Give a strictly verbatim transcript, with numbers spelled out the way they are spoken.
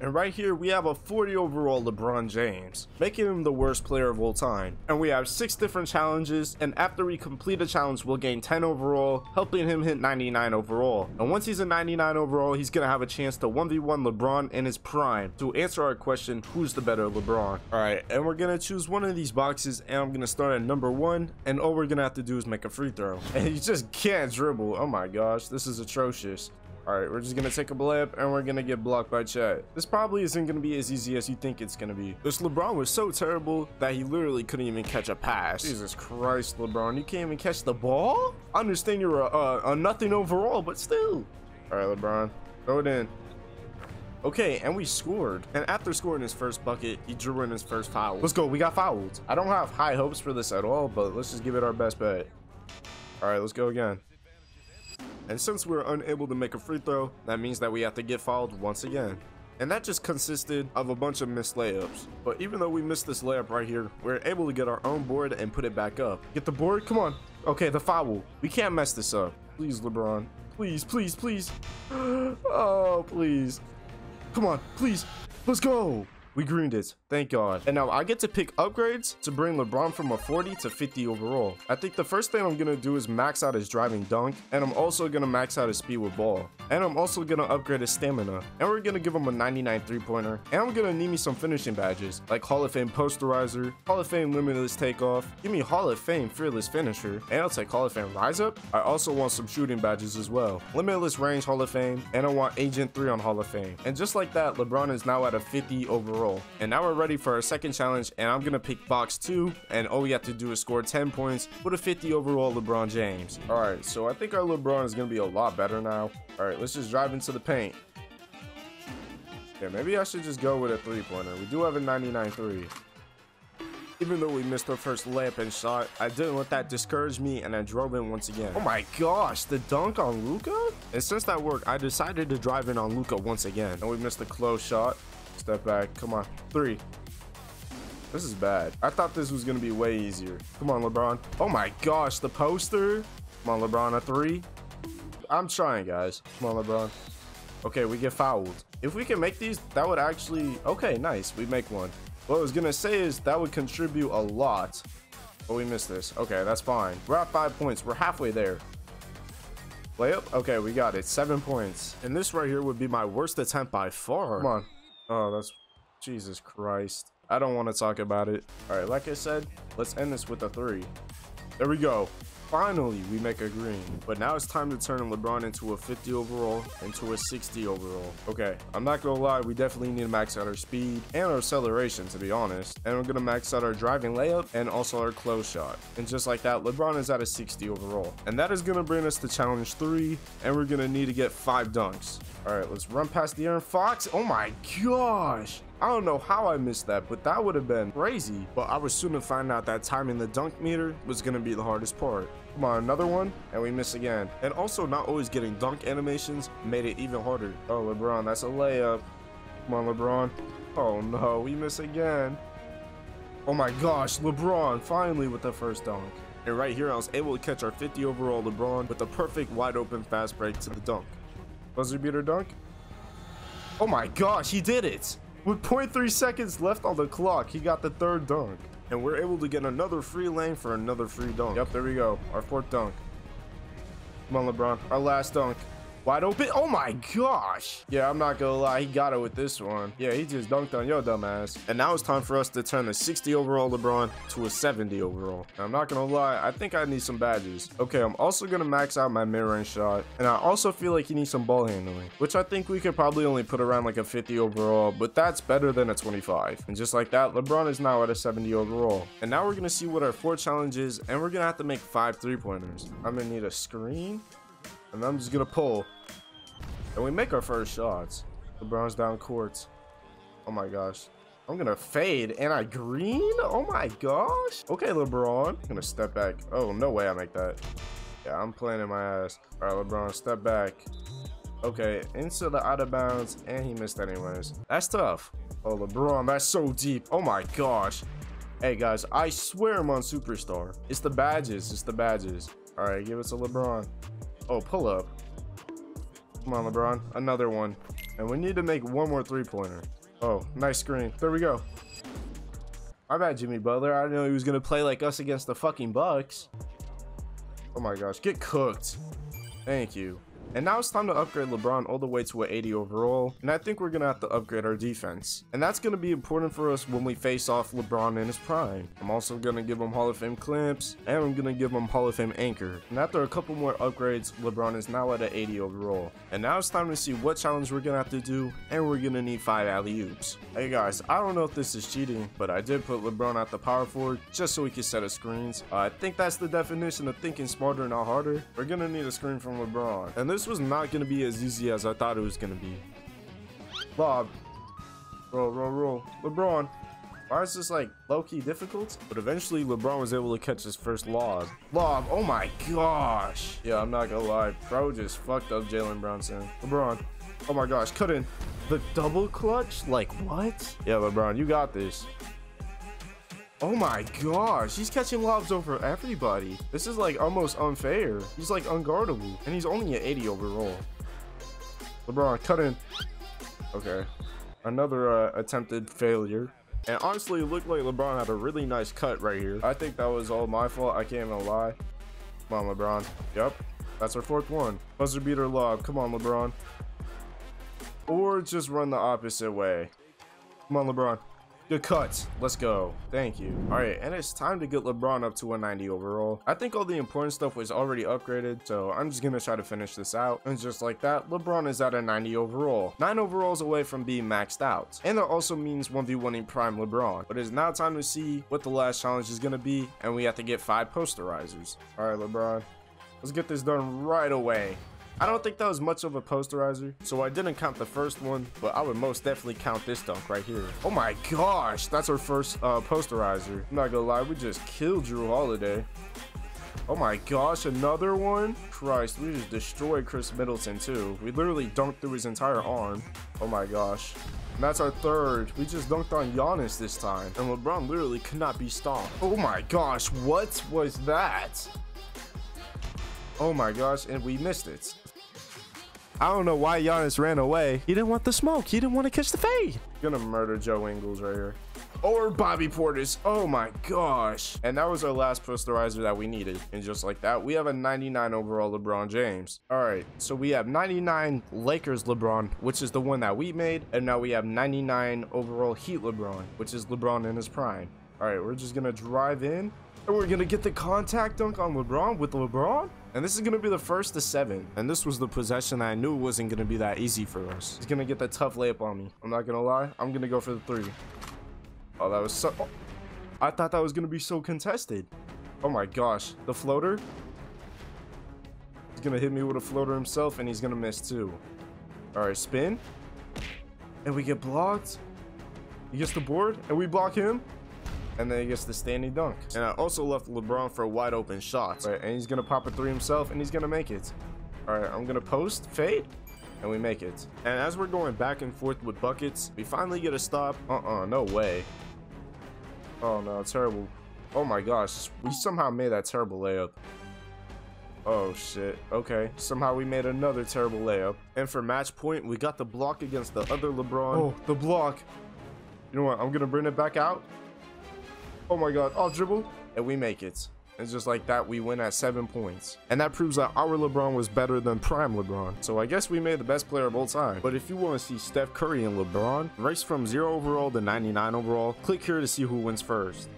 And right here, we have a forty overall LeBron James, making him the worst player of all time. And we have six different challenges, and after we complete a challenge, we'll gain ten overall, helping him hit ninety-nine overall. And once he's a ninety-nine overall, he's gonna have a chance to one v one LeBron in his prime to answer our question, who's the better LeBron? All right, and we're gonna choose one of these boxes, and I'm gonna start at number one, and all we're gonna have to do is make a free throw. And you just can't dribble. Oh my gosh, this is atrocious. All right, we're just gonna take a blip and we're gonna get blocked by Chet. This probably isn't gonna be as easy as you think it's gonna be. This LeBron was so terrible that he literally couldn't even catch a pass. Jesus Christ, LeBron, you can't even catch the ball? I understand you're a, a, a nothing overall, but still. All right, LeBron, throw it in. Okay, and we scored. And after scoring his first bucket, he drew in his first foul. Let's go, we got fouled. I don't have high hopes for this at all, but let's just give it our best bet. All right, let's go again. And since we were unable to make a free throw, that means that we have to get fouled once again. And that just consisted of a bunch of missed layups. But even though we missed this layup right here, we were able to get our own board and put it back up. Get the board, come on. Okay, the foul. We can't mess this up. Please, LeBron. Please, please, please. Oh, please. Come on, please. Let's go. We greened it, thank God. And now I get to pick upgrades to bring LeBron from a forty to fifty overall. I think the first thing I'm gonna do is max out his driving dunk, and I'm also gonna max out his speed with ball. And I'm also gonna upgrade his stamina. And we're gonna give him a ninety-nine three-pointer. And I'm gonna need me some finishing badges, like Hall of Fame Posterizer, Hall of Fame Limitless Takeoff, give me Hall of Fame Fearless Finisher, and I'll take Hall of Fame Rise Up. I also want some shooting badges as well. Limitless Range Hall of Fame, and I want Agent three on Hall of Fame. And just like that, LeBron is now at a fifty overall. And now we're ready for our second challenge, and I'm gonna pick box two, and all we have to do is score ten points with a fifty overall LeBron James. All right, so I think our LeBron is gonna be a lot better now. All right. Let's just drive into the paint. Yeah, maybe I should just go with a three-pointer. We do have a ninety-nine three. Even though we missed our first layup and shot, I didn't let that discourage me, and I drove in once again. Oh my gosh, the dunk on Luka? And since that worked, I decided to drive in on Luka once again. And we missed a close shot. Step back. Come on. Three. This is bad. I thought this was going to be way easier. Come on, LeBron. Oh my gosh, the poster. Come on, LeBron, a three. I'm trying, guys. Come on, LeBron. Okay, we get fouled. If we can make these, that would actually... Okay, nice. We make one. What I was going to say is that would contribute a lot. But we missed this. Okay, that's fine. We're at five points. We're halfway there. Layup? Okay, we got it. Seven points. And this right here would be my worst attempt by far. Come on. Oh, that's... Jesus Christ. I don't want to talk about it. All right, like I said, let's end this with a three. There we go. Finally, we make a green. But now it's time to turn LeBron into a fifty overall, into a sixty overall. Okay, I'm not gonna lie, we definitely need to max out our speed and our acceleration, to be honest. And we're gonna max out our driving layup and also our close shot. And just like that, LeBron is at a sixty overall. And that is gonna bring us to challenge three, and we're gonna need to get five dunks. All right, let's run past the Aaron Fox. Oh my gosh. I don't know how I missed that, but that would have been crazy. But I was soon to find out that timing the dunk meter was going to be the hardest part. Come on, another one, and we miss again. And also not always getting dunk animations made it even harder. Oh, LeBron, that's a layup. Come on, LeBron. Oh no, we miss again. Oh my gosh, LeBron finally with the first dunk. And right here, I was able to catch our fifty overall LeBron with a perfect wide open fast break to the dunk. Buzzer beater dunk. Oh my gosh, he did it. With zero point three seconds left on the clock, he got the third dunk. And we're able to get another free lane for another free dunk. Yep, there we go. Our fourth dunk. Come on, LeBron. Our last dunk. Wide open. Oh, my gosh. Yeah, I'm not going to lie. He got it with this one. Yeah, he just dunked on your dumb ass. And now it's time for us to turn the sixty overall LeBron to a seventy overall. And I'm not going to lie. I think I need some badges. Okay, I'm also going to max out my mid-range shot. And I also feel like he needs some ball handling, which I think we could probably only put around like a fifty overall. But that's better than a twenty-five. And just like that, LeBron is now at a seventy overall. And now we're going to see what our four challenge is. And we're going to have to make five three-pointers. I'm going to need a screen. And I'm just gonna pull, and we make our first shots. LeBron's down court. Oh my gosh, I'm gonna fade, and I green. Oh my gosh. Okay, LeBron, I'm gonna step back. Oh, no way I make that. Yeah, I'm playing in my ass. All right, LeBron, step back. Okay, into the out of bounds, and he missed anyways. That's tough. Oh, LeBron, that's so deep. Oh my gosh. Hey guys, I swear I'm on Superstar. It's the badges. It's the badges. All right, give it to LeBron. Oh, pull up. Come on, LeBron. Another one. And we need to make one more three-pointer. Oh, nice screen. There we go. My bad, Jimmy Butler. I didn't know he was going to play like us against the fucking Bucks. Oh my gosh, get cooked. Thank you. And now it's time to upgrade LeBron all the way to an eighty overall. And I think we're going to have to upgrade our defense. And that's going to be important for us when we face off LeBron in his prime. I'm also going to give him Hall of Fame clamps. And I'm going to give him Hall of Fame anchor. And after a couple more upgrades, LeBron is now at an eighty overall. And now it's time to see what challenge we're going to have to do. And we're going to need five alley-oops. Hey guys, I don't know if this is cheating, but I did put LeBron at the power forward just so he could set his screens. Uh, I think that's the definition of thinking smarter, not harder. We're going to need a screen from LeBron. And this This was not going to be as easy as I thought it was going to be. Bob. Roll, roll, roll. LeBron. Why is this like low-key difficult? But eventually LeBron was able to catch his first lob. Lob. Oh my gosh. Yeah, I'm not going to lie. Pro just fucked up Jalen Brownson. LeBron. Oh my gosh. Cut in. The double clutch? Like what? Yeah, LeBron, you got this. Oh my gosh, he's catching lobs over everybody. This is like almost unfair. He's like unguardable, and he's only an eighty overall. LeBron, cut in. Okay, another uh, attempted failure. And honestly, it looked like LeBron had a really nice cut right here. I think that was all my fault. I can't even lie. Come on, LeBron. Yep, that's our fourth one. Buzzer beater lob. Come on, LeBron. Or just run the opposite way. Come on, LeBron. Good cuts. Let's go. Thank you. All right, and it's time to get LeBron up to one ninety overall. I think all the important stuff was already upgraded, so I'm just gonna try to finish this out. And just like that, LeBron is at a ninety overall. Nine overalls away from being maxed out. And that also means one v one-ing prime LeBron. But it's now time to see what the last challenge is gonna be, and we have to get five posterizers. All right, LeBron. Let's get this done right away. I don't think that was much of a posterizer, so I didn't count the first one, but I would most definitely count this dunk right here. Oh my gosh, that's our first uh, posterizer. I'm not gonna lie, we just killed Drew Holiday. Oh my gosh, another one? Christ, we just destroyed Chris Middleton too. We literally dunked through his entire arm. Oh my gosh. And that's our third. We just dunked on Giannis this time, and LeBron literally could not be stopped. Oh my gosh, what was that? Oh my gosh, and we missed it. I don't know why Giannis ran away. He didn't want the smoke. He didn't want to catch the fade. Gonna murder Joe Ingles right here. Or Bobby Portis. Oh my gosh. And that was our last posterizer that we needed. And just like that, we have a ninety-nine overall LeBron James. All right, so we have ninety-nine Lakers LeBron, which is the one that we made. And now we have ninety-nine overall Heat LeBron, which is LeBron in his prime. All right, we're just gonna drive in. And we're gonna get the contact dunk on LeBron with LeBron. And this is gonna be the first to seven. And this was the possession I knew wasn't gonna be that easy for us. He's gonna get that tough layup on me. I'm not gonna lie. I'm gonna go for the three. Oh, that was so... Oh. I thought that was gonna be so contested. Oh my gosh. The floater. He's gonna hit me with a floater himself, and he's gonna miss too. All right, spin. And we get blocked. He gets the board, and we block him. And then he gets the standing dunk. And I also left LeBron for a wide open shot. Right, and he's going to pop a three himself, and he's going to make it. All right, I'm going to post, fade, and we make it. And as we're going back and forth with buckets, we finally get a stop. Uh-uh, no way. Oh, no, terrible. Oh, my gosh. We somehow made that terrible layup. Oh, shit. Okay. Somehow we made another terrible layup. And for match point, we got the block against the other LeBron. Oh, the block. You know what? I'm going to bring it back out. Oh my god, off dribble, and we make it. And just like that, we win at seven points. And that proves that our LeBron was better than prime LeBron. So I guess we made the best player of all time. But if you want to see Steph Curry and LeBron race from zero overall to ninety-nine overall, click here to see who wins first.